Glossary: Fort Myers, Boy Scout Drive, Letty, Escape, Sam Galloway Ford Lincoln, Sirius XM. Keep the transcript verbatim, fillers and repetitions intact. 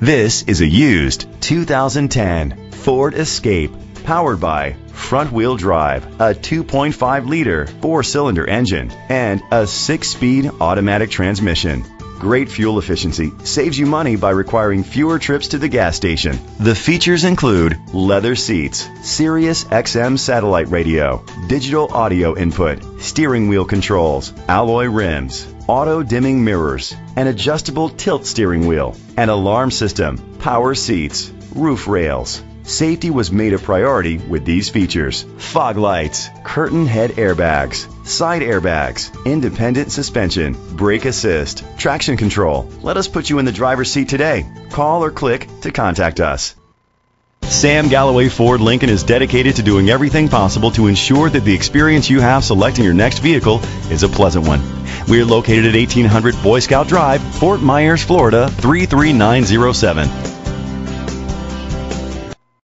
This is a used two thousand ten Ford Escape, powered by front-wheel drive, a two point five liter four-cylinder engine, and a six-speed automatic transmission. Great fuel efficiency saves you money by requiring fewer trips to the gas station. The features include leather seats, Sirius X M satellite radio, digital audio input, steering wheel controls, alloy rims, auto-dimming mirrors, an adjustable tilt steering wheel, an alarm system, power seats, roof rails. Safety was made a priority with these features: fog lights, curtain head airbags, side airbags, independent suspension, brake assist, traction control. Let us put you in the driver's seat today. Call or click to contact us. Sam Galloway Ford Lincoln is dedicated to doing everything possible to ensure that the experience you have selecting your next vehicle is a pleasant one. We are located at eighteen hundred Boy Scout Drive, Fort Myers, Florida three three nine zero seven.